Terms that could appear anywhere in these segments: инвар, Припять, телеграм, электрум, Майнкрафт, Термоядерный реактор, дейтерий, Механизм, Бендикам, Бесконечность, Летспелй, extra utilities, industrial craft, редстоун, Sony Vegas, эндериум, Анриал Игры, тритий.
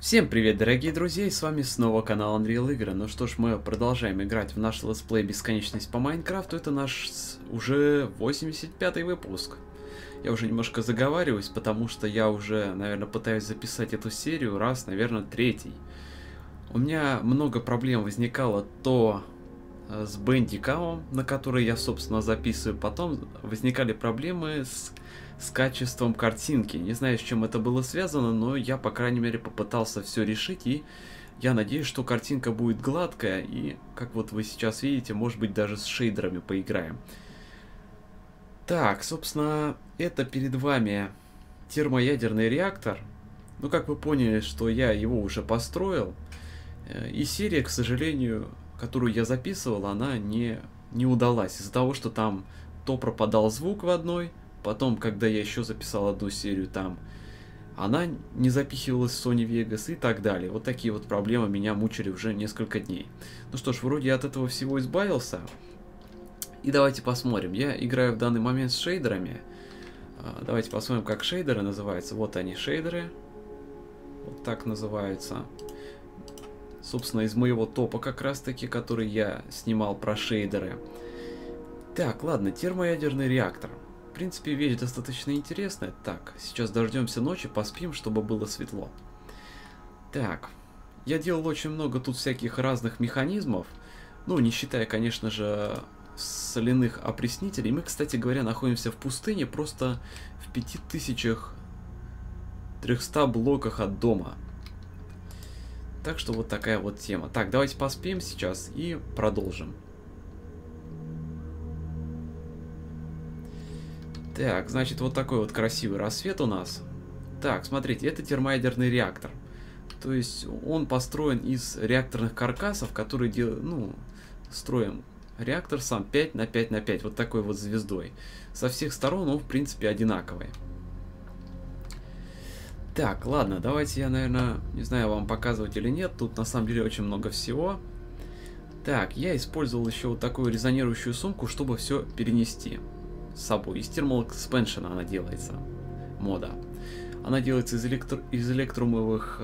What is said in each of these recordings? Всем привет, дорогие друзья, и с вами снова канал Анриал Игры. Ну что ж, мы продолжаем играть в наш летсплей «Бесконечность» по Майнкрафту. Это наш уже 85-й выпуск. Я уже немножко заговариваюсь, потому что я уже, наверное, пытаюсь записать эту серию раз, наверное, третий. У меня много проблем возникало то с Бендикамом, на который я, собственно, записываю. Потом возникали проблемы с качеством картинки. Не знаю, с чем это было связано, но я, по крайней мере, попытался все решить, и я надеюсь, что картинка будет гладкая, и, как вот вы сейчас видите, может быть, даже с шейдерами поиграем. Так, собственно, это перед вами термоядерный реактор. Ну, как вы поняли, что я его уже построил, и серия, к сожалению, которую я записывал, она не удалась, из-за того, что там то пропадал звук в одной. Потом, когда я еще записал одну серию, там она не запихивалась в Sony Vegas и так далее. Вот такие вот проблемы меня мучили уже несколько дней. Ну что ж, вроде я от этого всего избавился. И давайте посмотрим. Я играю в данный момент с шейдерами. Давайте посмотрим, как шейдеры называются. Вот они, шейдеры. Вот так называются. Собственно, из моего топа как раз-таки, который я снимал про шейдеры. Так, ладно, термоядерный реактор. В принципе, вещь достаточно интересная. Так, сейчас дождемся ночи, поспим, чтобы было светло. Так, я делал очень много тут всяких разных механизмов. Ну, не считая, конечно же, соляных опреснителей. Мы, кстати говоря, находимся в пустыне, просто в 5300 блоках от дома. Так что вот такая вот тема. Так, давайте поспим сейчас и продолжим. Так, значит, вот такой вот красивый рассвет у нас. Так, смотрите, это термоядерный реактор. То есть он построен из реакторных каркасов, которые делают, ну, строим реактор сам 5 на 5 на 5, вот такой вот звездой. Со всех сторон он, в принципе, одинаковый. Так, ладно, давайте я, наверное, не знаю, вам показывать или нет. Тут на самом деле очень много всего. Так, я использовал еще вот такую резонирующую сумку, чтобы все перенести с собой. Из Thermal Expansion она делается. Мода. Она делается из электрумовых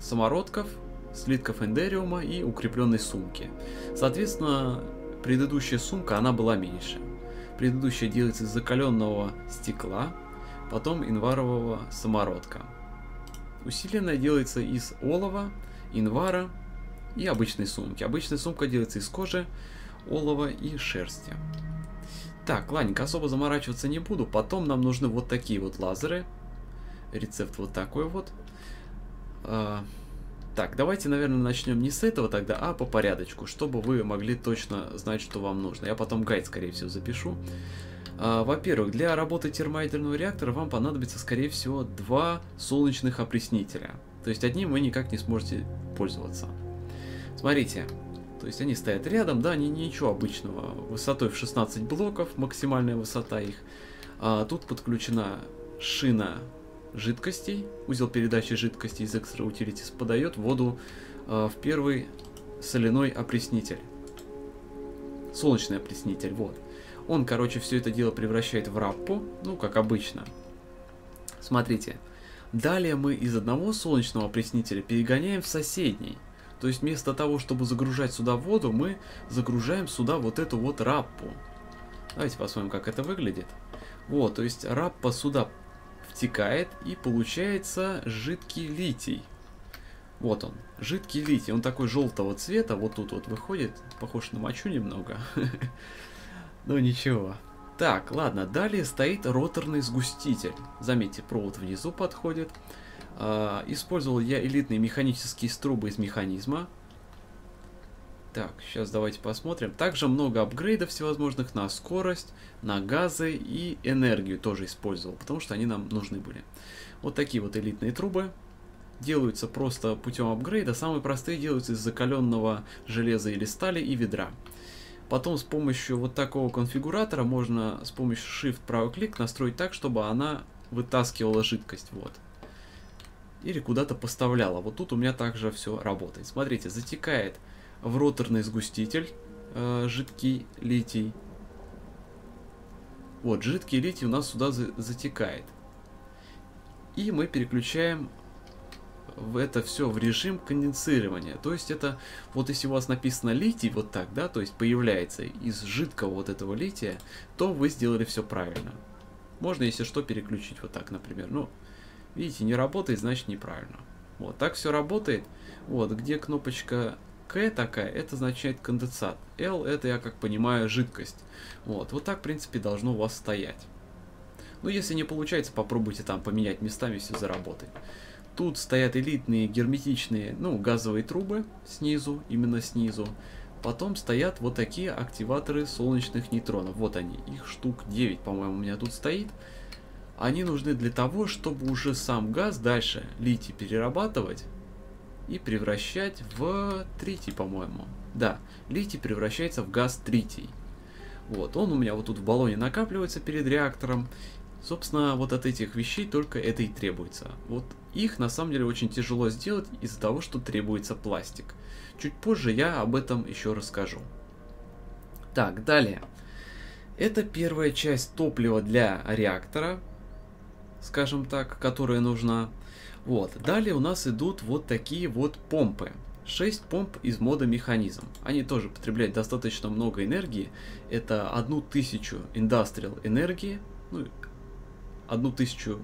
самородков, слитков эндериума и укрепленной сумки. Соответственно, предыдущая сумка, она была меньше. Предыдущая делается из закаленного стекла. Потом инварового самородка. Усиленная делается из олова, инвара и обычной сумки. Обычная сумка делается из кожи, олова и шерсти. Так, ладненько, особо заморачиваться не буду. Потом нам нужны вот такие вот лазеры. Рецепт вот такой вот. Так, давайте, наверное, начнем не с этого тогда, а по порядочку, чтобы вы могли точно знать, что вам нужно. Я потом гайд, скорее всего, запишу. Во-первых, для работы термоядерного реактора вам понадобится, скорее всего, 2 солнечных опреснителя. То есть одним вы никак не сможете пользоваться. Смотрите, то есть они стоят рядом, да, они ничего обычного. Высотой в 16 блоков, максимальная высота их. Тут подключена шина жидкостей. Узел передачи жидкостей из Extra Utilities подает воду в первый соляной опреснитель. Солнечный опреснитель, вот. Он, короче, все это дело превращает в раппу, ну, как обычно. Смотрите. Далее мы из одного солнечного опреснителя перегоняем в соседний. То есть вместо того, чтобы загружать сюда воду, мы загружаем сюда вот эту вот раппу. Давайте посмотрим, как это выглядит. Вот, то есть раппа сюда втекает, и получается жидкий литий. Вот он, жидкий литий. Он такой желтого цвета, вот тут вот выходит. Похож на мочу немного. Ну ничего. Так, ладно, далее стоит роторный сгуститель. Заметьте, провод внизу подходит. Использовал я элитные механические трубы из механизма. Так, сейчас давайте посмотрим. Также много апгрейдов всевозможных на скорость, на газы и энергию тоже использовал, потому что они нам нужны были. Вот такие вот элитные трубы. Делаются просто путем апгрейда. Самые простые делаются из закаленного железа или стали и ведра. Потом с помощью вот такого конфигуратора можно с помощью Shift правый клик настроить так, чтобы она вытаскивала жидкость, вот. Или куда-то поставляла. Вот тут у меня также все работает. Смотрите, затекает в роторный сгуститель жидкий литий. Вот, жидкий литий у нас сюда затекает. И мы переключаем в это все в режим конденсирования. То есть это, вот если у вас написано литий, вот так, да, то есть появляется из жидкого вот этого лития, то вы сделали все правильно. Можно, если что, переключить вот так, например. Ну, видите, не работает, значит неправильно. Вот, так все работает. Вот, где кнопочка К такая, это означает конденсат. L это, я как понимаю, жидкость. Вот, вот так, в принципе, должно у вас стоять. Ну, если не получается, попробуйте там поменять местами, все заработает. Тут стоят элитные герметичные, ну, газовые трубы снизу, именно снизу. Потом стоят вот такие активаторы солнечных нейтронов. Вот они, их штук 9, по-моему, у меня тут стоит. Они нужны для того, чтобы уже сам газ дальше литий перерабатывать и превращать в тритий, по-моему. Да, литий превращается в газ тритий. Вот, он у меня вот тут в баллоне накапливается перед реактором. Собственно, вот от этих вещей только это и требуется. Вот их на самом деле очень тяжело сделать из-за того, что требуется пластик. Чуть позже я об этом еще расскажу. Так, далее. Это первая часть топлива для реактора, скажем так, которая нужна. Вот, далее у нас идут вот такие вот помпы. 6 помп из мода «Механизм». Они тоже потребляют достаточно много энергии. Это 1000 индастриал энергии, ну, 1000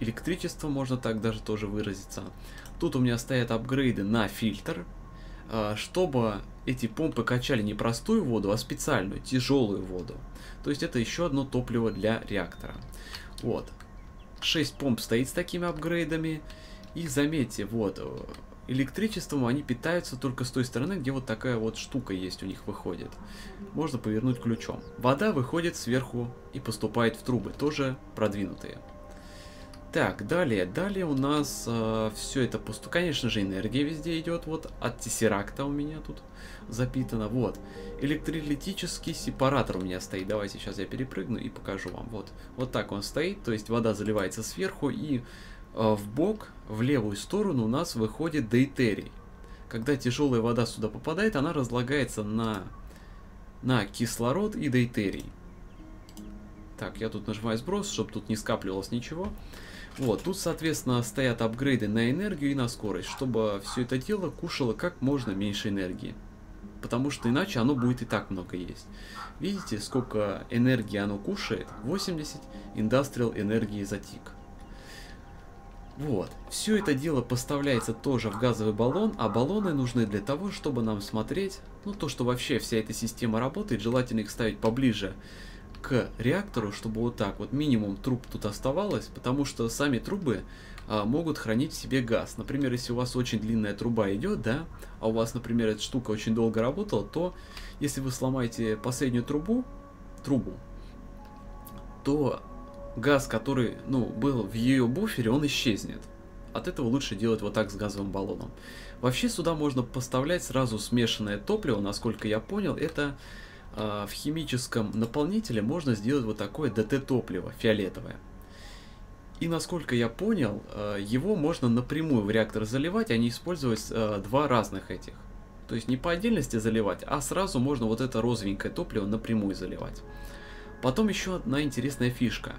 электричества, можно так даже тоже выразиться. Тут у меня стоят апгрейды на фильтр. Чтобы эти помпы качали не простую воду, а специальную, тяжелую воду. То есть это еще одно топливо для реактора. Вот. 6 помп стоит с такими апгрейдами. И заметьте, вот... Электричеством они питаются только с той стороны, где вот такая вот штука есть у них выходит. Можно повернуть ключом. Вода выходит сверху и поступает в трубы, тоже продвинутые. Так, далее. Далее у нас все это пусто. Конечно же, энергия везде идет. Вот от тессеракта у меня тут запитано. Вот. Электролитический сепаратор у меня стоит. Давайте сейчас я перепрыгну и покажу вам. Вот. Вот так он стоит. То есть вода заливается сверху и... В бок, в левую сторону у нас выходит дейтерий. Когда тяжелая вода сюда попадает, она разлагается на кислород и дейтерий. Так, я тут нажимаю сброс, чтобы тут не скапливалось ничего. Вот, тут, соответственно, стоят апгрейды на энергию и на скорость, чтобы все это дело кушало как можно меньше энергии. Потому что иначе оно будет и так много есть. Видите, сколько энергии оно кушает? 80 индастриал энергии за тик. Вот, все это дело поставляется тоже в газовый баллон, а баллоны нужны для того, чтобы нам смотреть, ну, то, что вообще вся эта система работает, желательно их ставить поближе к реактору, чтобы вот так вот минимум труб тут оставалось, потому что сами трубы могут хранить в себе газ. Например, если у вас очень длинная труба идет, да, а у вас, например, эта штука очень долго работала, то если вы сломаете последнюю трубу, то... Газ, который, ну, был в ее буфере, он исчезнет. От этого лучше делать вот так с газовым баллоном. Вообще сюда можно поставлять сразу смешанное топливо, насколько я понял. Это в химическом наполнителе можно сделать вот такое ДТ-топливо, фиолетовое. И насколько я понял, его можно напрямую в реактор заливать, а не использовать два разных этих. То есть не по отдельности заливать, а сразу можно вот это розовенькое топливо напрямую заливать. Потом еще одна интересная фишка.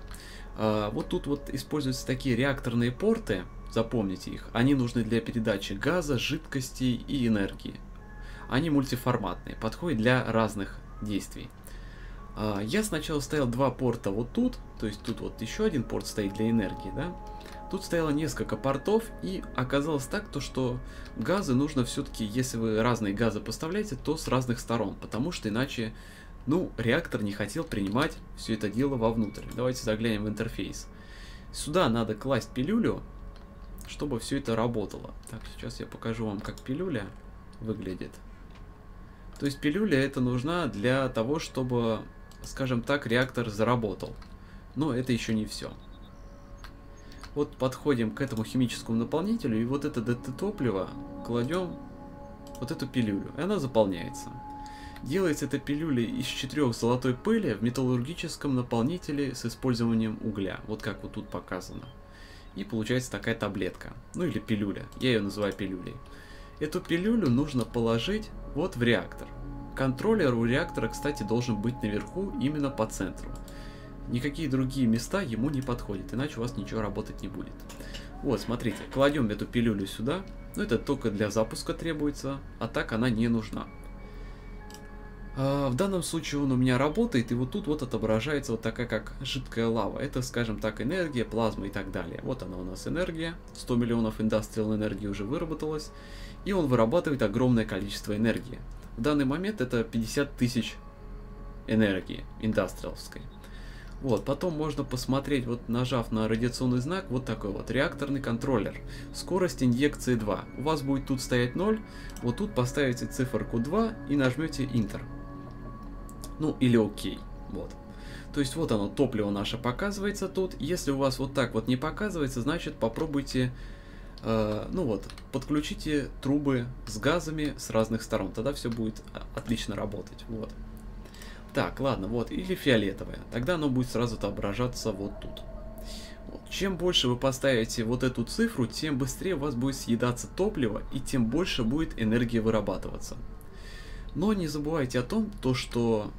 Вот тут вот используются такие реакторные порты, запомните их. Они нужны для передачи газа, жидкостей и энергии. Они мультиформатные, подходят для разных действий. Я сначала ставил два порта вот тут, то есть тут вот еще один порт стоит для энергии, да. Тут стояло несколько портов, и оказалось так, то, что газы нужно все-таки, если вы разные газы поставляете, то с разных сторон, потому что иначе... Ну, реактор не хотел принимать все это дело вовнутрь. Давайте заглянем в интерфейс. Сюда надо класть пилюлю, чтобы все это работало. Так, сейчас я покажу вам, как пилюля выглядит. То есть пилюля это нужна для того, чтобы, скажем так, реактор заработал. Но это еще не все. Вот подходим к этому химическому наполнителю, и вот это ДТ-топливо кладем вот эту пилюлю, и она заполняется. Делается эта пилюля из 4 золотой пыли в металлургическом наполнителе с использованием угля. Вот как вот тут показано. И получается такая таблетка. Ну или пилюля. Я ее называю пилюлей. Эту пилюлю нужно положить вот в реактор. Контроллер у реактора, кстати, должен быть наверху, именно по центру. Никакие другие места ему не подходят, иначе у вас ничего работать не будет. Вот, смотрите, кладем эту пилюлю сюда. Но это только для запуска требуется, а так она не нужна. В данном случае он у меня работает, и вот тут вот отображается вот такая как жидкая лава. Это, скажем так, энергия, плазма и так далее. Вот она у нас энергия. 100 миллионов индустриал энергии уже выработалось. И он вырабатывает огромное количество энергии. В данный момент это 50 тысяч энергии индустриалской. Вот, потом можно посмотреть, вот нажав на радиационный знак, вот такой вот реакторный контроллер. Скорость инъекции 2. У вас будет тут стоять 0, вот тут поставите циферку 2 и нажмете Enter. Ну или ОК. Вот. То есть вот оно, топливо наше показывается тут. Если у вас вот так вот не показывается, значит попробуйте, ну вот, подключите трубы с газами с разных сторон. Тогда все будет отлично работать. Вот. Так, ладно, вот, или фиолетовое. Тогда оно будет сразу отображаться вот тут. Вот. Чем больше вы поставите вот эту цифру, тем быстрее у вас будет съедаться топливо, и тем больше будет энергии вырабатываться. Но не забывайте о том, что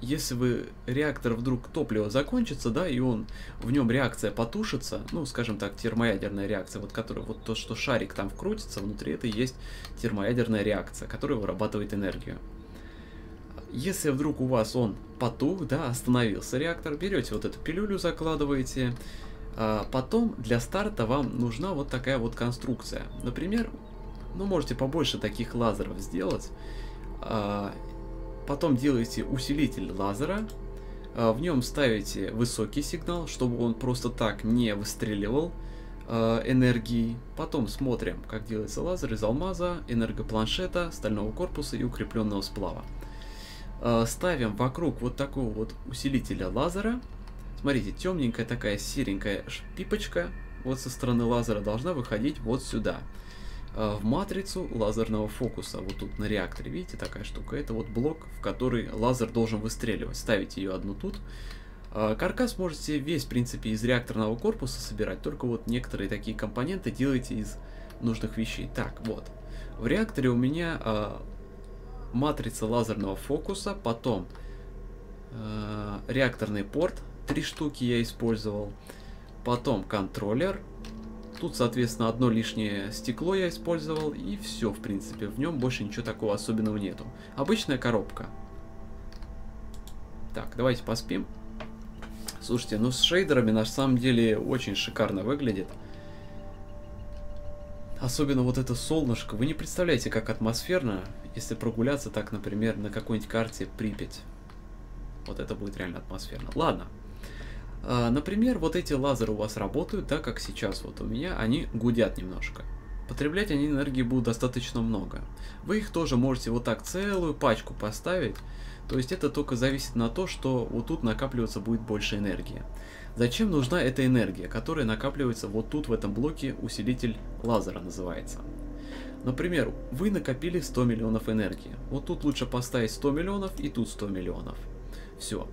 если вы реактор вдруг топливо закончится, да, и в нем реакция потушится, ну, скажем так, термоядерная реакция, вот которая, вот то, что шарик там вкрутится, внутри это и есть термоядерная реакция, которая вырабатывает энергию. Если вдруг у вас он потух, да, остановился реактор, берете вот эту пилюлю, закладываете. Потом для старта вам нужна вот такая вот конструкция. Например, ну можете побольше таких лазеров сделать. Потом делаете усилитель лазера. В нем ставите высокий сигнал, чтобы он просто так не выстреливал энергии. Потом смотрим, как делается лазер из алмаза, энергопланшета, стального корпуса и укрепленного сплава. Ставим вокруг вот такого вот усилителя лазера. Смотрите, темненькая такая серенькая пипочка вот со стороны лазера должна выходить вот сюда. В матрицу лазерного фокуса, вот тут на реакторе, видите, такая штука. Это вот блок, в который лазер должен выстреливать. Ставите ее одну тут. Каркас можете весь, в принципе, из реакторного корпуса собирать, только вот некоторые такие компоненты делайте из нужных вещей. Так, вот. В реакторе у меня... матрица лазерного фокуса, потом реакторный порт, 3 штуки я использовал, потом контроллер, тут, соответственно, одно лишнее стекло я использовал, и все, в принципе, в нем больше ничего такого особенного нету. Обычная коробка. Так, давайте поспим. Слушайте, ну с шейдерами на самом деле очень шикарно выглядит. Особенно вот это солнышко. Вы не представляете, как атмосферно, если прогуляться так, например, на какой-нибудь карте Припять. Вот это будет реально атмосферно. Ладно. Например, вот эти лазеры у вас работают, так как сейчас вот у меня они гудят немножко. Потреблять они энергии будут достаточно много. Вы их тоже можете вот так целую пачку поставить. То есть это только зависит на то, что вот тут накапливаться будет больше энергии. Зачем нужна эта энергия, которая накапливается вот тут в этом блоке, усилитель лазера называется. Например, вы накопили 100 миллионов энергии. Вот тут лучше поставить 100 миллионов и тут 100 миллионов. Все.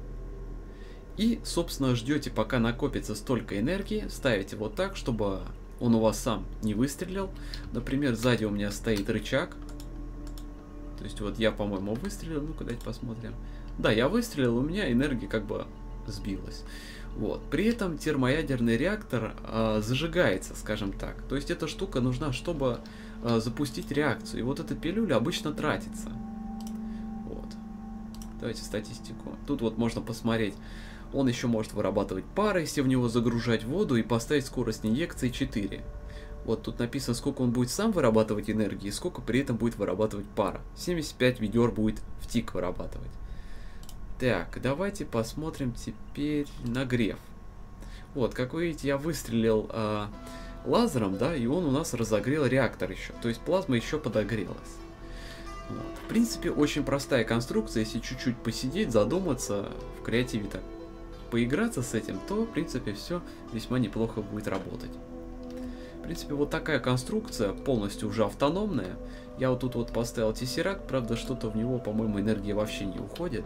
И, собственно, ждете, пока накопится столько энергии, ставите вот так, чтобы он у вас сам не выстрелил. Например, сзади у меня стоит рычаг. То есть вот я, по-моему, выстрелил. Ну-ка, давайте посмотрим. Да, я выстрелил, у меня энергия как бы сбилась. Вот. При этом термоядерный реактор зажигается, скажем так. То есть эта штука нужна, чтобы запустить реакцию. И вот эта пилюля обычно тратится. Вот. Давайте статистику. Тут вот можно посмотреть. Он еще может вырабатывать пары, если в него загружать воду и поставить скорость инъекции 4. Вот тут написано, сколько он будет сам вырабатывать энергии и сколько при этом будет вырабатывать пара. 75 ведер будет в тик вырабатывать. Так, давайте посмотрим теперь нагрев. Вот, как вы видите, я выстрелил лазером, да, и он у нас разогрел реактор еще. То есть плазма еще подогрелась. Вот. В принципе, очень простая конструкция. Если чуть-чуть посидеть, задуматься, в креативе так поиграться с этим, то, в принципе, все весьма неплохо будет работать. В принципе, вот такая конструкция, полностью уже автономная. Я вот тут вот поставил тессеракт, правда, что-то в него, по-моему, энергия вообще не уходит.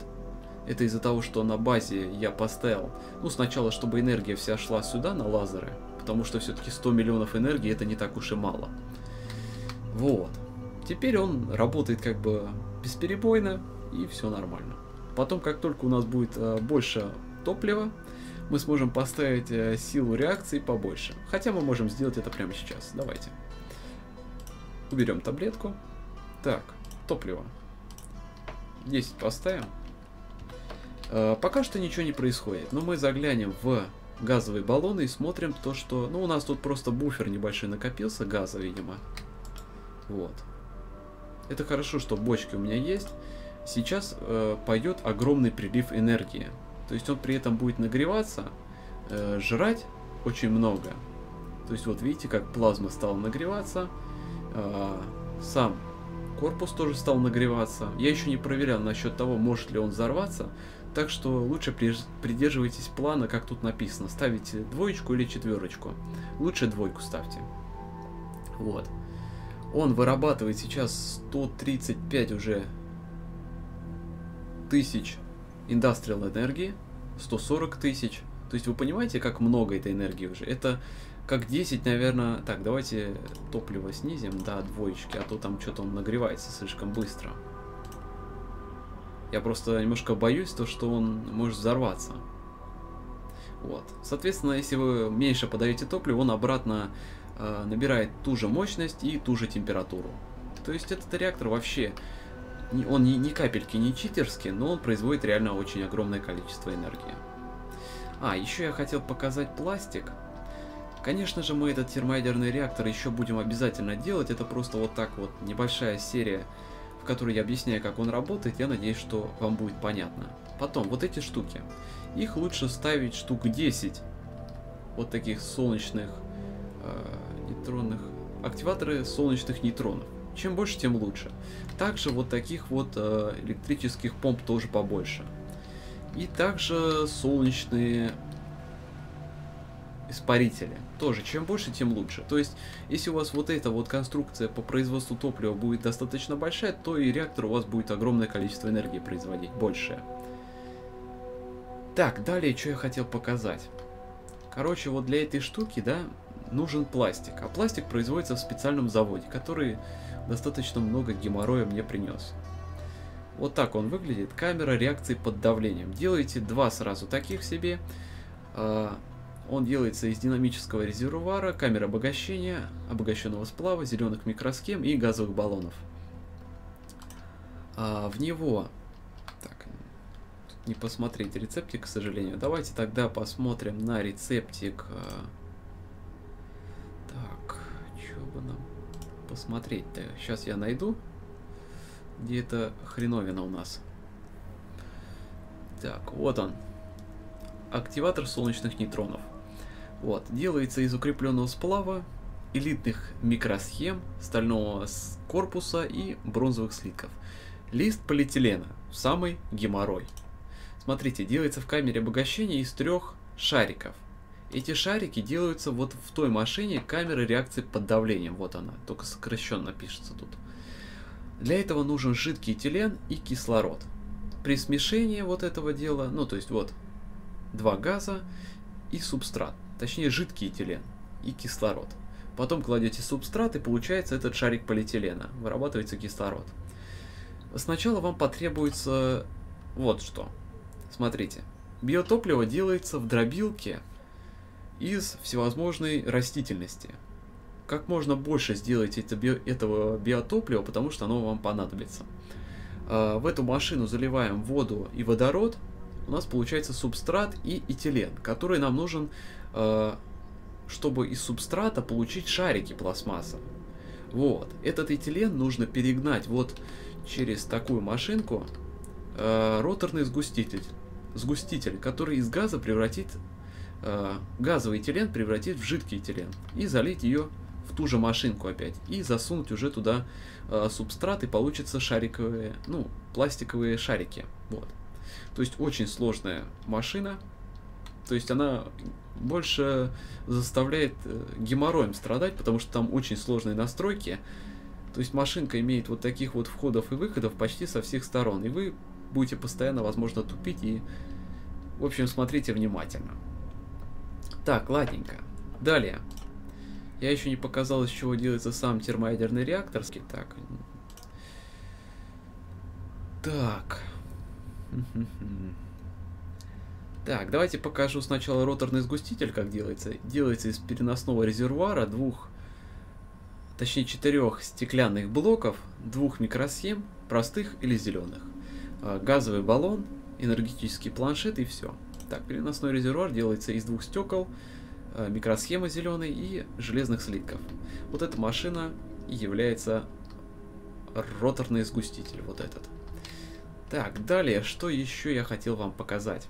Это из-за того, что на базе я поставил, ну, сначала, чтобы энергия вся шла сюда, на лазеры, потому что все-таки 100 миллионов энергии это не так уж и мало. Вот. Теперь он работает как бы бесперебойно, и все нормально. Потом, как только у нас будет больше топлива, мы сможем поставить силу реакции побольше. Хотя мы можем сделать это прямо сейчас. Давайте. Уберем таблетку. Так, топливо. 10 поставим. Пока что ничего не происходит, но мы заглянем в газовые баллоны и смотрим то, что... Ну, у нас тут просто буфер небольшой накопился, газа, видимо. Вот. Это хорошо, что бочки у меня есть. Сейчас пойдет огромный прилив энергии. То есть он при этом будет нагреваться, жрать очень много. То есть вот видите, как плазма стала нагреваться. Сам корпус тоже стал нагреваться. Я еще не проверял насчет того, может ли он взорваться. Так что лучше придерживайтесь плана, как тут написано. Ставите двоечку или четверочку. Лучше двойку ставьте. Вот. Он вырабатывает сейчас 135 уже тысяч индастриал энергии. 140 тысяч. То есть вы понимаете, как много этой энергии уже? Это как 10, наверное... Так, давайте топливо снизим до двоечки, а то там что-то он нагревается слишком быстро. Я просто немножко боюсь, то, что он может взорваться. Вот. Соответственно, если вы меньше подаете топлива, он обратно набирает ту же мощность и ту же температуру. То есть этот реактор вообще... Он ни капельки не читерский, но он производит реально очень огромное количество энергии. А, еще я хотел показать пластик. Конечно же, мы этот термоядерный реактор еще будем обязательно делать. Это просто вот так вот небольшая серия, в которой я объясняю, как он работает. Я надеюсь, что вам будет понятно. Потом, вот эти штуки. Их лучше ставить штук 10. Вот таких солнечных нейтронных. Активаторы солнечных нейтронов. Чем больше, тем лучше. Также вот таких вот электрических помп тоже побольше. И также солнечные испарители. Тоже, чем больше, тем лучше. То есть, если у вас вот эта вот конструкция по производству топлива будет достаточно большая, то и реактор у вас будет огромное количество энергии производить, большее. Так, далее, что я хотел показать. Короче, вот для этой штуки, да, нужен пластик. А пластик производится в специальном заводе, который достаточно много геморроя мне принес. Вот так он выглядит. Камера реакции под давлением. Делайте два сразу таких себе. Он делается из динамического резервуара, камеры обогащения, обогащенного сплава, зеленых микросхем и газовых баллонов. В него... Так, не посмотреть рецептик, к сожалению. Давайте тогда посмотрим на рецептик. Так, что бы нам посмотреть-то? Сейчас я найду. Где эта хреновина у нас? Так, вот он. Активатор солнечных нейтронов. Вот, делается из укрепленного сплава, элитных микросхем, стального корпуса и бронзовых слитков. Лист полиэтилена, самый геморрой. Смотрите, делается в камере обогащения из 3 шариков. Эти шарики делаются вот в той машине камеры реакции под давлением. Вот она, только сокращенно пишется тут. Для этого нужен жидкий этилен и кислород. При смешении вот этого дела, ну то есть вот, два газа и субстрат, точнее жидкий этилен и кислород. Потом кладете субстрат, и получается этот шарик полиэтилена, вырабатывается кислород. Сначала вам потребуется вот что. Смотрите, биотопливо делается в дробилке из всевозможной растительности. Как можно больше сделать этого биотоплива, потому что оно вам понадобится. В эту машину заливаем воду и водород. У нас получается субстрат и этилен, который нам нужен, чтобы из субстрата получить шарики пластмасса. Вот. Этот этилен нужно перегнать вот через такую машинку, роторный сгуститель, который из газа превратит, газовый этилен превратит в жидкий этилен, и залить ее в ту же машинку опять, и засунуть уже туда субстрат, и получится шариковые, ну, пластиковые шарики. Вот. То есть очень сложная машина, то есть она больше заставляет геморроем страдать, потому что там очень сложные настройки. То есть машинка имеет вот таких вот входов и выходов почти со всех сторон, и вы будете постоянно, возможно, тупить, и, в общем, смотрите внимательно. Так, ладненько. Далее. Я еще не показал, из чего делается сам термоядерный реактор. Так. Так. Так, давайте покажу сначала роторный сгуститель, как делается. Делается из переносного резервуара двух, точнее четырех стеклянных блоков, двух микросхем, простых или зеленых. Газовый баллон, энергетический планшет и все. Так, переносной резервуар делается из двух стекол, микросхемы зеленой и железных слитков. Вот эта машина и является роторный сгуститель, вот этот. Так, далее, что еще я хотел вам показать?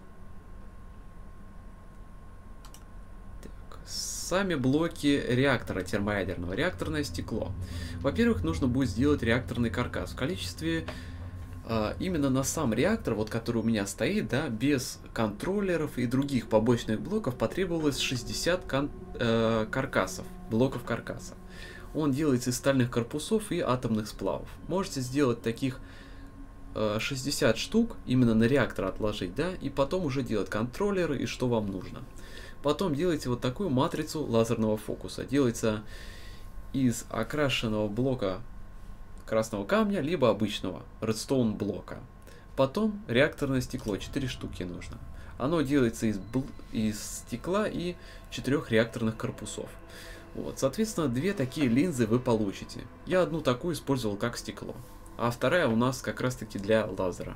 Так, сами блоки реактора термоядерного, реакторное стекло. Во-первых, нужно будет сделать реакторный каркас в количестве... Именно на сам реактор, вот который у меня стоит, да, без контроллеров и других побочных блоков, потребовалось 60 каркасов, блоков каркаса. Он делается из стальных корпусов и атомных сплавов. Можете сделать таких 60 штук, именно на реактор отложить, да, и потом уже делать контроллеры и что вам нужно. Потом делайте вот такую матрицу лазерного фокуса. Делается из окрашенного блока красного камня, либо обычного редстоун блока. Потом реакторное стекло, 4 штуки нужно. Оно делается из стекла и 4 реакторных корпусов. Вот, соответственно, 2 такие линзы вы получите. Я одну такую использовал как стекло, а вторая у нас как раз таки для лазера.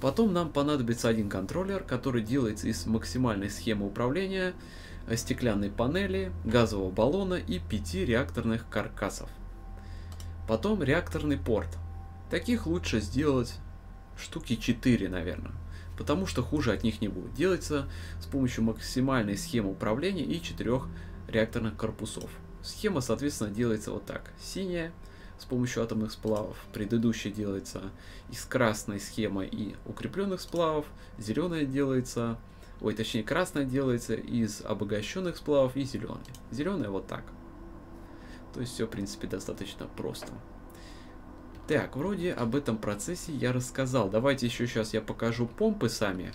Потом нам понадобится один контроллер, который делается из максимальной схемы управления, стеклянной панели, газового баллона и 5 реакторных каркасов. Потом реакторный порт. Таких лучше сделать штуки 4, наверное, потому что хуже от них не будет. Делается с помощью максимальной схемы управления и 4 реакторных корпусов. Схема, соответственно, делается вот так. Синяя с помощью атомных сплавов. Предыдущая делается из красной схемы и укрепленных сплавов. Зеленая делается, ой, точнее красная делается из обогащенных сплавов и зеленая. Зеленая вот так. То есть все, в принципе, достаточно просто. Так, вроде об этом процессе я рассказал. Давайте еще сейчас я покажу помпы сами.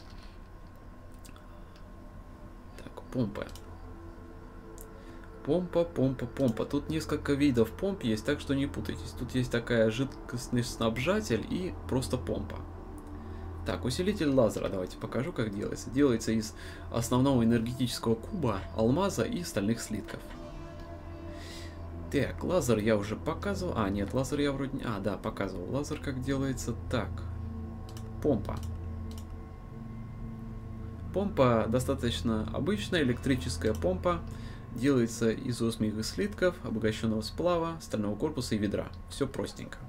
Так, помпы. Помпа. Тут несколько видов помп есть, так что не путайтесь. Тут есть такая жидкостный снабжатель и просто помпа. Так, усилитель лазера. Давайте покажу, как делается. Делается из основного энергетического куба, алмаза и стальных слитков. Так, лазер я уже показывал. А, нет, лазер я вроде... А, да, показывал. Лазер как делается. Так, помпа. Помпа достаточно обычная, электрическая помпа. Делается из 8 слитков, обогащенного сплава, стального корпуса и ведра. Все простенько.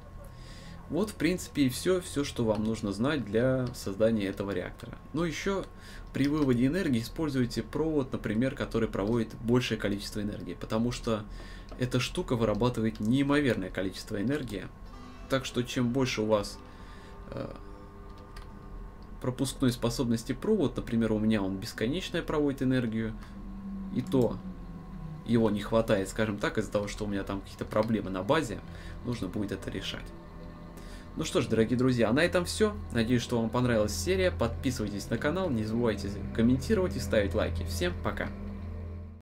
Вот, в принципе, и все, что вам нужно знать для создания этого реактора. Но еще при выводе энергии используйте провод, например, который проводит большее количество энергии, потому что эта штука вырабатывает неимоверное количество энергии. Так что чем больше у вас пропускной способности провод, например, у меня он бесконечная проводит энергию, и то его не хватает, скажем так, из-за того, что у меня там какие-то проблемы на базе, нужно будет это решать. Ну что ж, дорогие друзья, на этом все. Надеюсь, что вам понравилась серия. Подписывайтесь на канал, не забывайте комментировать и ставить лайки. Всем пока!